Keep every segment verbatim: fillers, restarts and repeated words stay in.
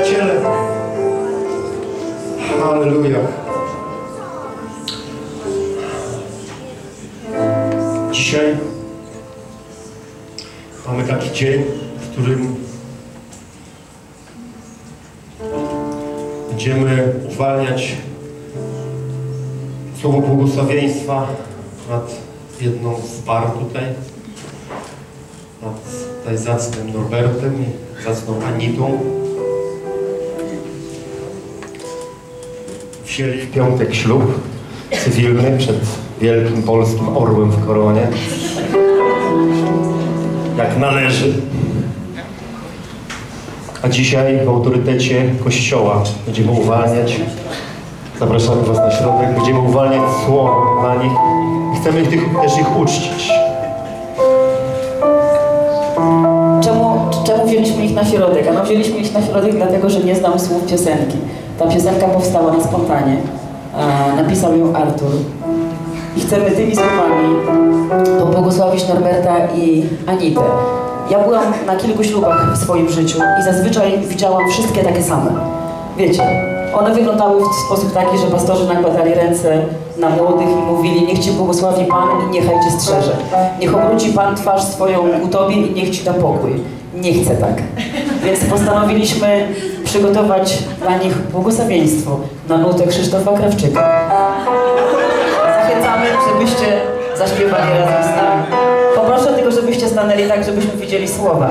przyjaciele. Halleluja. Dzisiaj mamy taki dzień, w którym będziemy uwalniać słowo błogosławieństwa nad jedną z par tutaj, nad tutaj zacnym Norbertem i zacną Anitą. Wzięli w piątek ślub cywilny przed wielkim polskim orłem w koronie. Jak należy. A dzisiaj w autorytecie Kościoła będziemy uwalniać. Zapraszamy Was na środek. Będziemy uwalniać słowo na nich. Chcemy tych, też ich uczcić. Czemu, czemu wzięliśmy ich na środek? A no wzięliśmy ich na środek dlatego, że nie znam słów piosenki. Ta piosenka powstała na spontanie. A napisał ją Artur. I chcemy tymi słowami pobłogosławić Norberta i Anitę. Ja byłam na kilku ślubach w swoim życiu i zazwyczaj widziałam wszystkie takie same. Wiecie, one wyglądały w sposób taki, że pastorzy nakładali ręce na młodych i mówili: niech Cię błogosławi Pan i niechaj Cię strzeże. Niech obróci Pan twarz swoją ku Tobie i niech Ci da pokój. Nie chcę tak. Więc postanowiliśmy przygotować dla nich błogosławieństwo na nutę Krzysztofa Krawczyka. Zachęcamy, żebyście zaśpiewali razem z nami. Poproszę tylko, żebyście stanęli tak, żebyśmy widzieli słowa.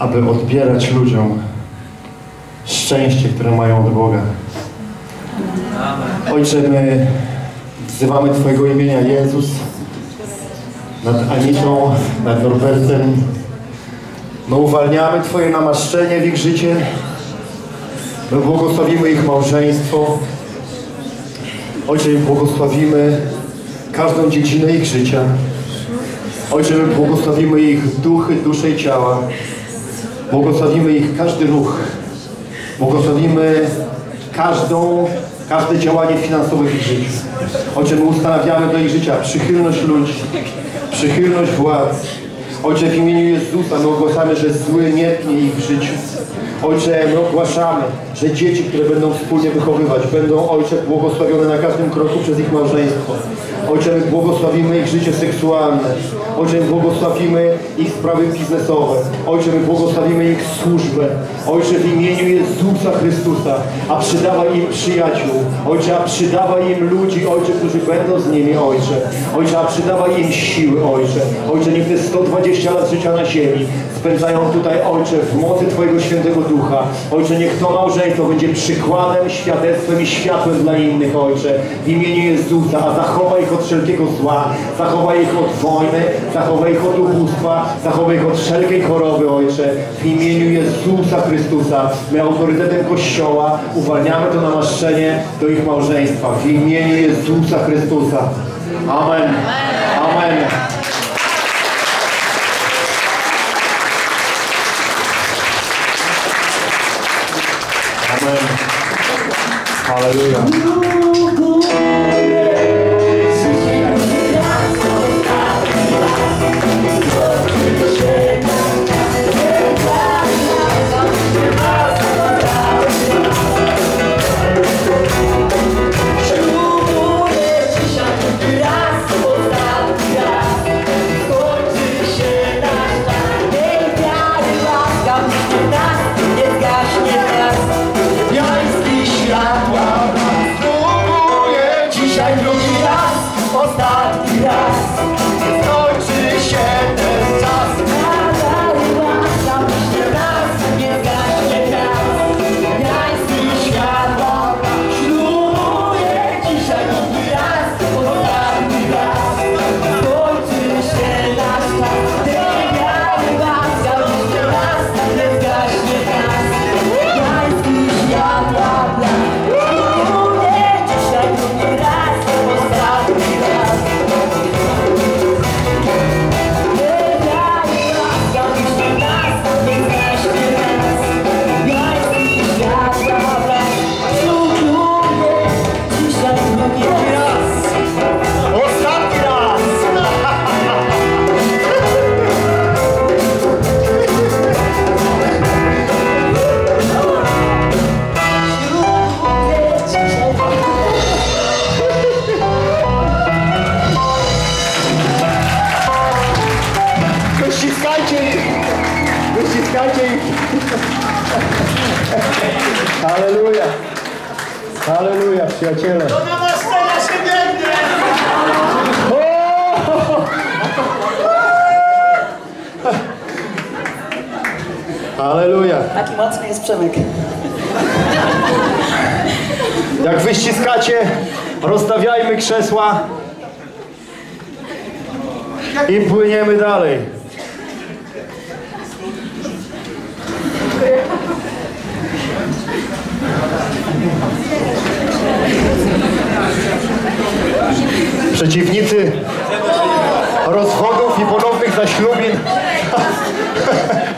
aby odbierać ludziom szczęście, które mają od Boga. Ojcze, my wzywamy Twojego imienia, Jezus, nad Anitą, nad Norbertem. My uwalniamy Twoje namaszczenie w ich życie. My błogosławimy ich małżeństwo. Ojcze, błogosławimy każdą dziedzinę ich życia. Ojcze, my błogosławimy ich duchy, dusze i ciała. Błogosławimy ich każdy ruch. Błogosławimy każdą, każde działanie finansowe w ich życiu. Ojcze, my ustanawiamy do ich życia przychylność ludzi, przychylność władz. Ojcze, w imieniu Jezusa my ogłaszamy, że zły nie tknie ich w życiu. Ojcze, my ogłaszamy, że dzieci, które będą wspólnie wychowywać, będą, Ojcze, błogosławione na każdym kroku przez ich małżeństwo. Ojcze, my błogosławimy ich życie seksualne. Ojcze, my błogosławimy ich sprawy biznesowe. Ojcze, my błogosławimy ich służbę. Ojcze, w imieniu Jezusa Chrystusa, a przydawaj im przyjaciół. Ojcze, a przydawaj im ludzi, Ojcze, którzy będą z nimi, Ojcze. Ojcze, a przydawaj im siły, Ojcze. Ojcze, niech te sto dwadzieścia lat życia na ziemi spędzają tutaj, Ojcze, w mocy Twojego Świętego Ducha. Ojcze, niech to małżeństwo będzie przykładem, świadectwem i światłem dla innych, Ojcze. W imieniu Jezusa, a zachowaj ich od wszelkiego zła, zachowaj ich od wojny, zachowaj ich od ubóstwa, zachowaj ich od wszelkiej choroby, Ojcze. W imieniu Jezusa Chrystusa, my autorytetem Kościoła uwalniamy to namaszczenie do ich małżeństwa. W imieniu Jezusa Chrystusa. Amen. Amen. Amen. Hallelujah. Halleluja! Halleluja, przyjaciele! Do namaszczenia się biegnie! Halleluja! Taki mocny jest Przemek. Jak wyściskacie, rozstawiajmy krzesła i płyniemy dalej. Przeciwnicy rozchodów i ponownych zaślubin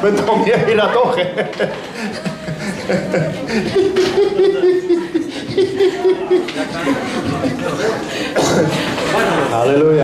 będą mieli radochę. Halleluja.